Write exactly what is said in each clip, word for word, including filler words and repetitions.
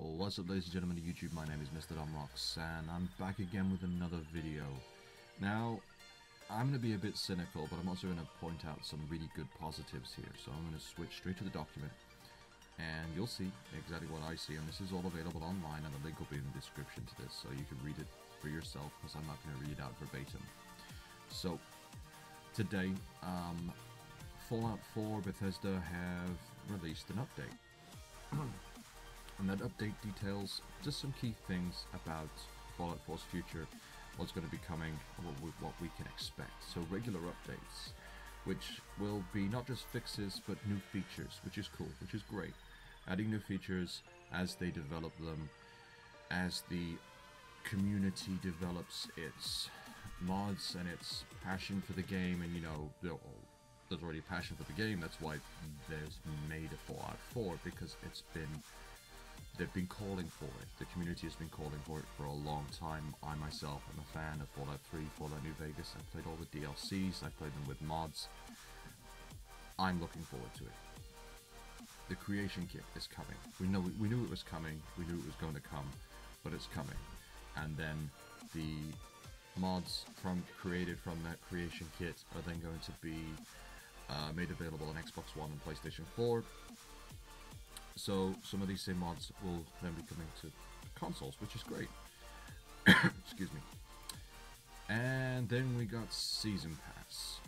Well, what's up, ladies and gentlemen of YouTube, my name is Mister Domrocks, and I'm back again with another video. Now, I'm going to be a bit cynical, but I'm also going to point out some really good positives here. So I'm going to switch straight to the document, and you'll see exactly what I see, and this is all available online, and the link will be in the description to this, so you can read it for yourself, because I'm not going to read it out verbatim. So, today, um, Fallout four Bethesda have released an update. And that update details just some key things about Fallout four's future, what's going to be coming, what we, what we can expect. So regular updates, which will be not just fixes, but new features, which is cool, which is great. Adding new features as they develop them, as the community develops its mods and its passion for the game, and you know, there's already passion for the game, that's why there's made a Fallout four, because it's been... they've been calling for it. The community has been calling for it for a long time. I myself am a fan of Fallout three, Fallout New Vegas. I've played all the D L Cs, I've played them with mods. I'm looking forward to it. The creation kit is coming. We know we knew it was coming, we knew it was going to come, but it's coming. And then the mods from created from that creation kit are then going to be uh, made available on Xbox One and PlayStation four. So some of these same mods will then be coming to consoles, which is great. Excuse me. And then we got Season Pass.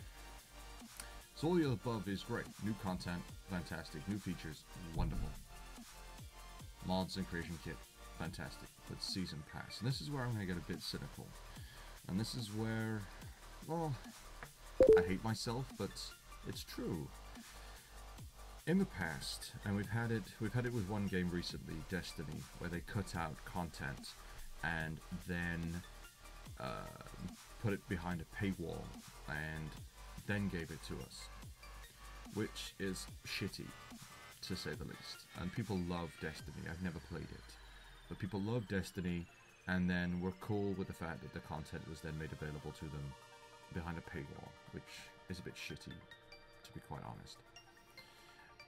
So all the above is great. New content, fantastic. New features, wonderful. Mods and creation kit, fantastic. But Season Pass. And this is where I'm going to get a bit cynical. And this is where, well, I hate myself, but it's true. In the past, and we've had it we've had it with one game recently, Destiny, where they cut out content and then uh, put it behind a paywall and then gave it to us, which is shitty, to say the least. And people love Destiny. I've never played it, but people love Destiny, and then were cool with the fact that the content was then made available to them behind a paywall, which is a bit shitty, to be quite honest.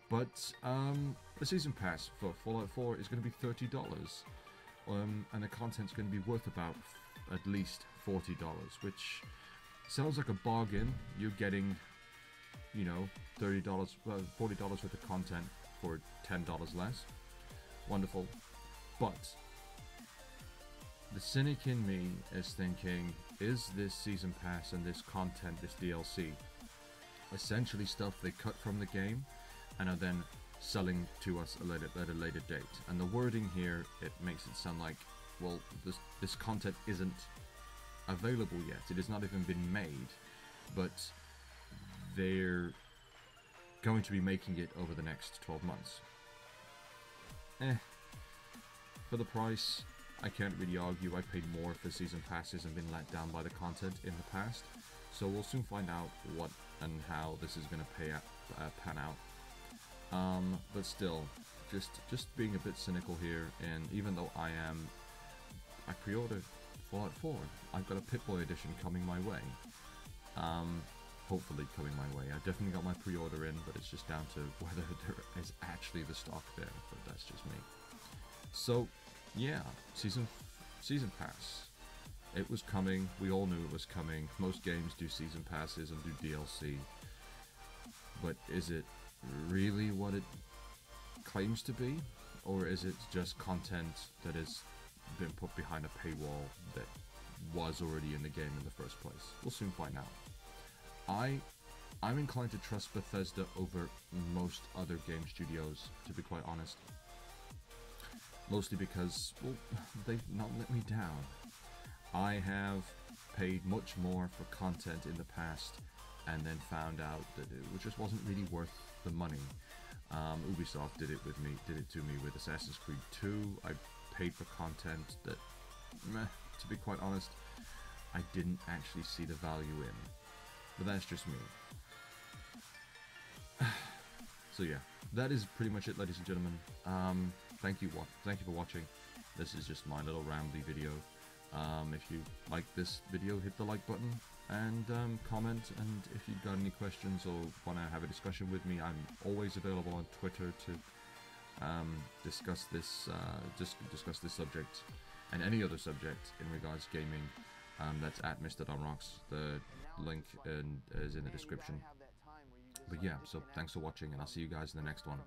But um, the season pass for Fallout four is going to be thirty dollars, um, and the content's going to be worth about at least forty dollars, which sounds like a bargain. You're getting, you know, thirty dollars, well, forty dollars worth of content for ten dollars less. Wonderful. But the cynic in me is thinking, is this season pass and this content, this D L C, essentially stuff they cut from the game and are then selling to us a later, at a later date? And the wording here, it makes it sound like, well, this, this content isn't available yet. It has not even been made, but they're going to be making it over the next twelve months. Eh. For the price, I can't really argue. I paid more for season passes and been let down by the content in the past. So we'll soon find out what and how this is going to pay out, uh, pan out. Um, but still, just just being a bit cynical here, and even though I am, I pre-ordered Fallout four, I've got a Pip-Boy edition coming my way, um, hopefully coming my way. I definitely got my pre-order in, but it's just down to whether there is actually the stock there, but that's just me. So, yeah, season, season pass, it was coming, we all knew it was coming. Most games do season passes and do D L C, but is it really what it claims to be, or is it just content that has been put behind a paywall that was already in the game in the first place? We'll soon find out. I, I'm inclined to trust Bethesda over most other game studios, to be quite honest, mostly because, well, they've not let me down. I have paid much more for content in the past and then found out that it just wasn't really worth the money. Um, Ubisoft did it with me, did it to me with Assassin's Creed two. I paid for content that, meh, to be quite honest, I didn't actually see the value in. But that's just me. So yeah, that is pretty much it, ladies and gentlemen. Um, thank you, thank you for watching. This is just my little rambly video. Um, if you like this video, hit the like button and um, comment, and if you've got any questions or want to have a discussion with me, I'm always available on Twitter to um, discuss this uh, dis discuss this subject and any other subject in regards to gaming, um, that's at Mister Domrocks. The link in, is in the description. But yeah, so thanks for watching, and I'll see you guys in the next one.